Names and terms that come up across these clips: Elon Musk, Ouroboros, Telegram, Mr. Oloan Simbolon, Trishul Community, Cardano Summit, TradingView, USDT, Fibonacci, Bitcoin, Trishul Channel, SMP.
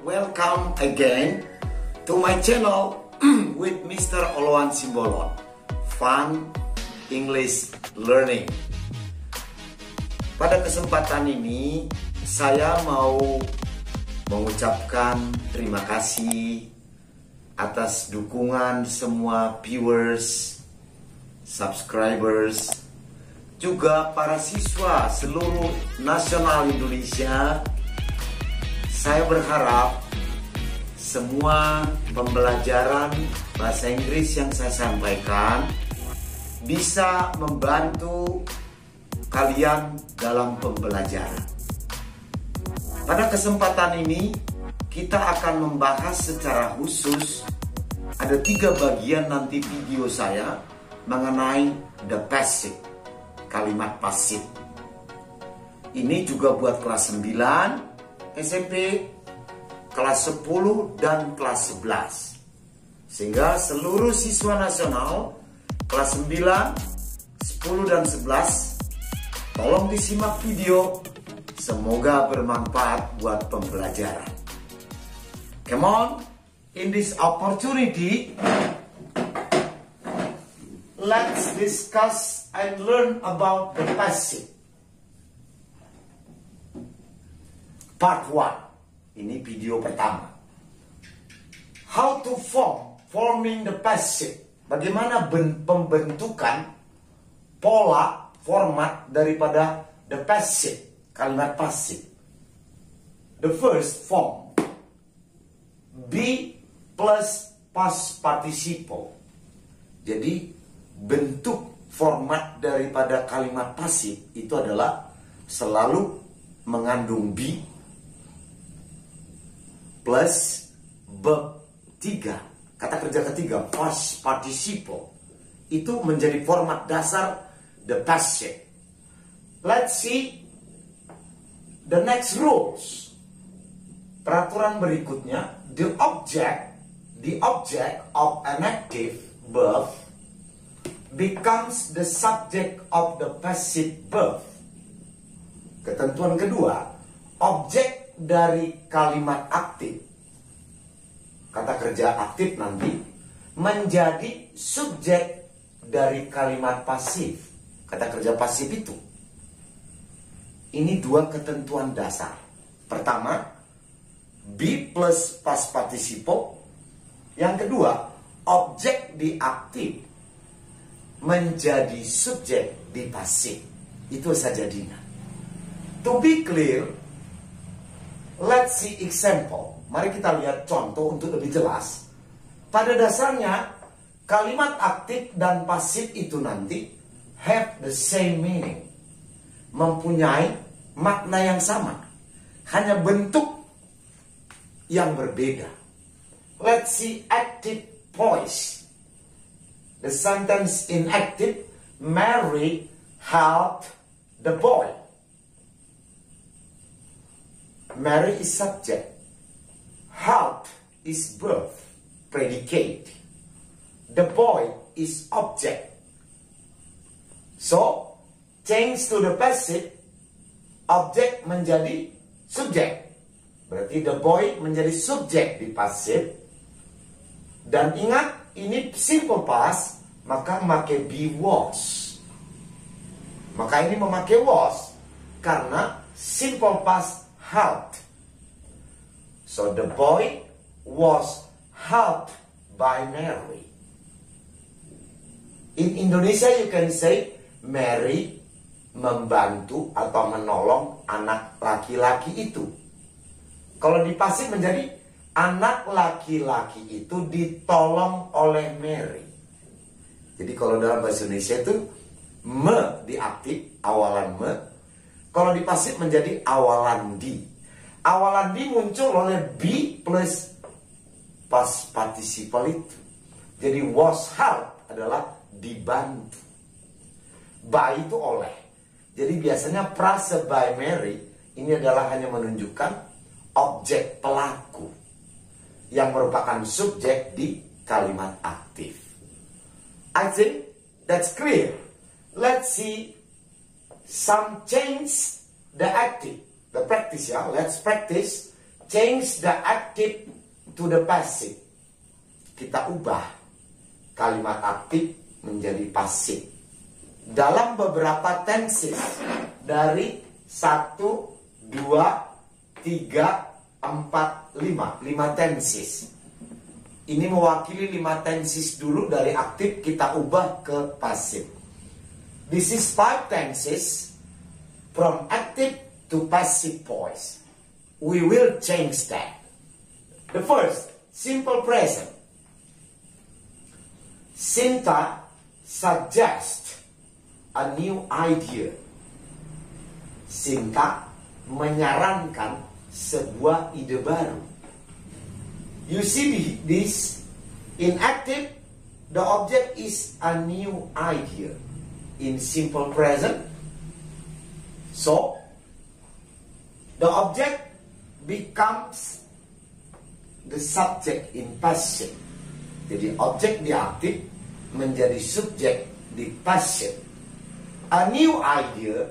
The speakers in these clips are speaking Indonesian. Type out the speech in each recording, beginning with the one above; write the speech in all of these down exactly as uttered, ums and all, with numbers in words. Welcome again to my channel with Mister Oloan Simbolon. Fun English Learning. Pada kesempatan ini saya mau mengucapkan terima kasih atas dukungan semua viewers, subscribers, juga para siswa seluruh nasional Indonesia. Saya berharap semua pembelajaran bahasa Inggris yang saya sampaikan bisa membantu kalian dalam pembelajaran. Pada kesempatan ini kita akan membahas secara khusus, ada tiga bagian nanti video saya mengenai the passive, kalimat pasif. Ini juga buat kelas sembilan S M P, kelas sepuluh dan kelas sebelas. Sehingga seluruh siswa nasional kelas sembilan, sepuluh dan sebelas, tolong disimak video. Semoga bermanfaat buat pembelajaran. Come on, in this opportunity let's discuss and learn about the passive. Part one. Ini video pertama. How to form, forming the passive. Bagaimana pembentukan pola, format daripada the passive, kalimat pasif. The first form, be plus past participle. Jadi bentuk format daripada kalimat pasif itu adalah selalu mengandung be plus verb tiga, kata kerja ketiga, past participle. Itu menjadi format dasar the passive. Let's see the next rules. Peraturan berikutnya, the object, the object of an active verb becomes the subject of the passive verb. Ketentuan kedua, objek dari kalimat aktif, kata kerja aktif nanti, menjadi subjek dari kalimat pasif, kata kerja pasif itu. Ini dua ketentuan dasar. Pertama, be plus past participle. Yang kedua, objek di aktif menjadi subjek di pasif. Itu saja Dina. To be clear, let's see example. Mari kita lihat contoh untuk lebih jelas. Pada dasarnya kalimat aktif dan pasif itu nanti have the same meaning, mempunyai makna yang sama, hanya bentuk yang berbeda. Let's see active voice. The sentence in active, Mary helped the boy. Mary is subject. Help is verb, predicate. The boy is object. So, change to the passive, object menjadi subjek. Berarti the boy menjadi subjek di pasif. Dan ingat, ini simple past, maka memakai be was. Maka ini memakai was karena simple past helped. So the boy was helped by Mary. In Indonesia you can say Mary membantu atau menolong anak laki-laki itu. Kalau di pasif menjadi anak laki-laki itu ditolong oleh Mary. Jadi kalau dalam bahasa Indonesia itu me di aktif, awalan me. Kalau di pasif menjadi awalan di. Awalan di muncul oleh be plus past participle itu. Jadi was helped adalah dibantu. By itu oleh. Jadi biasanya prase by Mary ini adalah hanya menunjukkan objek pelaku yang merupakan subjek di kalimat aktif. I think that's clear. Let's see some change the active, the practice ya. Let's practice change the active to the passive. Kita ubah kalimat aktif menjadi pasif. Dalam beberapa tenses dari satu, dua, tiga, empat, lima, lima tenses. Ini mewakili lima tenses dulu, dari aktif kita ubah ke pasif. This is five tenses from active to passive voice. We will change that. The first, simple present. Sinta suggests a new idea. Sinta menyarankan sebuah ide baru. You see this in active, the object is a new idea. In simple present, so the object becomes the subject in passive. Jadi objek di aktif menjadi subjek di passive. A new idea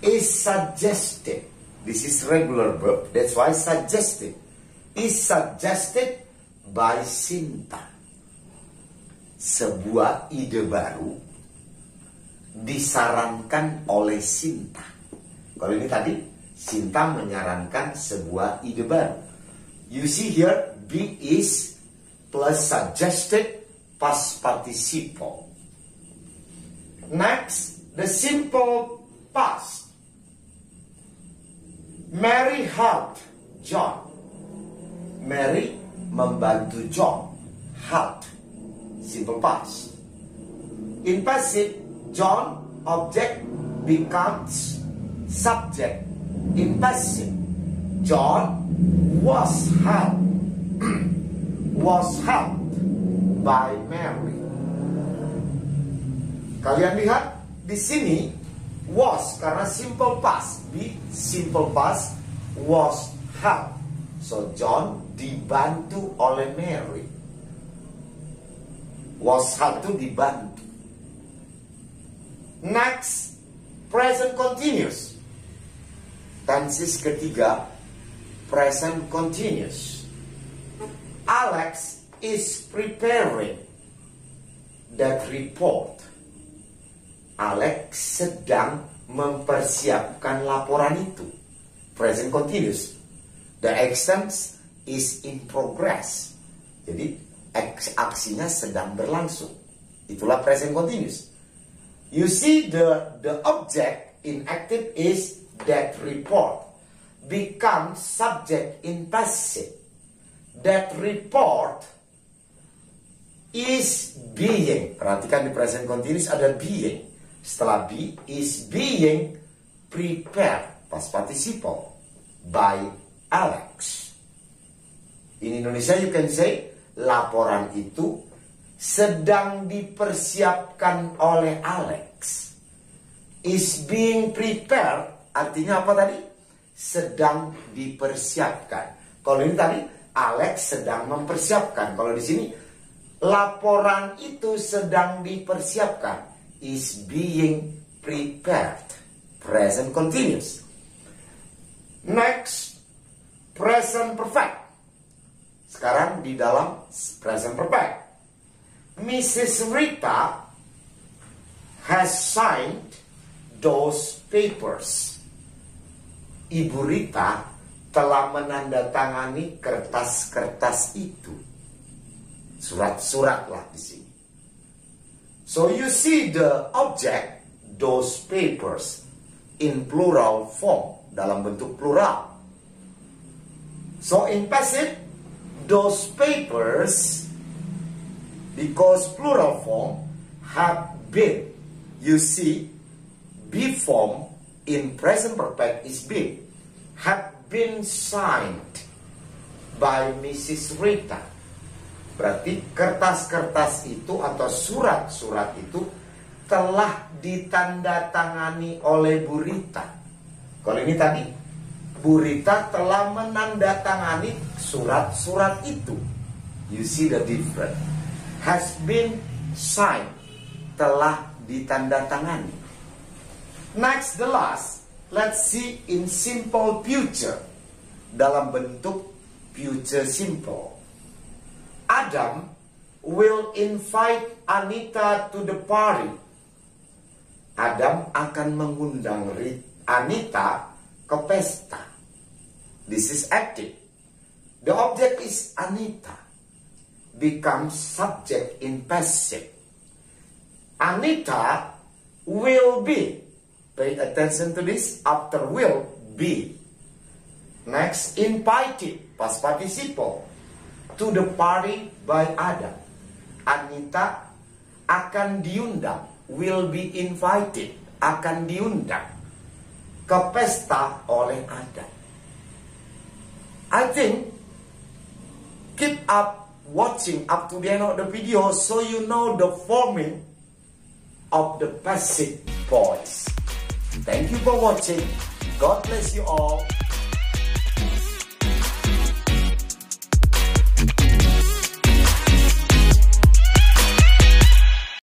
is suggested. This is regular verb. That's why suggested. Is suggested by Sinta. Sebuah ide baru disarankan oleh Sinta. Kalau ini tadi Sinta menyarankan sebuah ide baru. You see here B is plus suggested past participle. Next, the simple past. Mary helped John. Mary membantu John. Help, simple past. In passive, John object becomes subject. In passive, John was helped. Was helped by Mary. Kalian lihat di sini was karena simple past. Be simple past, was helped. So John dibantu oleh Mary. Was satu dibantu. Next, present continuous. Tenses ketiga, present continuous. Alex is preparing that report. Alex sedang mempersiapkan laporan itu. Present continuous. The exams is in progress. Jadi aksinya sedang berlangsung. Itulah present continuous. You see the the object in active is that report becomes subject in passive. That report is being. Perhatikan di present continuous ada being. Setelah be is being prepared past participle by Alex. In Indonesia you can say laporan itu sedang dipersiapkan oleh Alex. Is being prepared artinya apa tadi? Sedang dipersiapkan. Kalau ini tadi Alex sedang mempersiapkan. Kalau di sini laporan itu sedang dipersiapkan. Is being prepared. Present continuous. Next, present perfect. Sekarang di dalam present perfect. Missus Rita has signed those papers. Ibu Rita telah menandatangani kertas-kertas itu. Surat-surat lah di sini. So you see the object, those papers, in plural form, dalam bentuk plural. So in passive, those papers, because plural form, have been. You see, be form in present perfect is been. Have been signed by Missus Rita. Berarti kertas-kertas itu atau surat-surat itu telah ditandatangani oleh Bu Rita. Kalau ini tadi, Bu Rita telah menandatangani surat-surat itu. You see the difference. Has been signed. Telah ditandatangani. Next, the last. Let's see in simple future. dalam bentuk future simple. Adam will invite Anita to the party. Adam akan mengundang Anita ke pesta. This is active. The object is Anita. Becomes subject in passive. Anita will be. Pay attention to this. After will be. Next, invited. Past participle. To the party by Adam. Anita akan diundang. Will be invited. Akan diundang ke pesta oleh Adam. I think keep up watching up to the end of the video so you know the forming of the passive voice. Thank you for watching. God bless you all.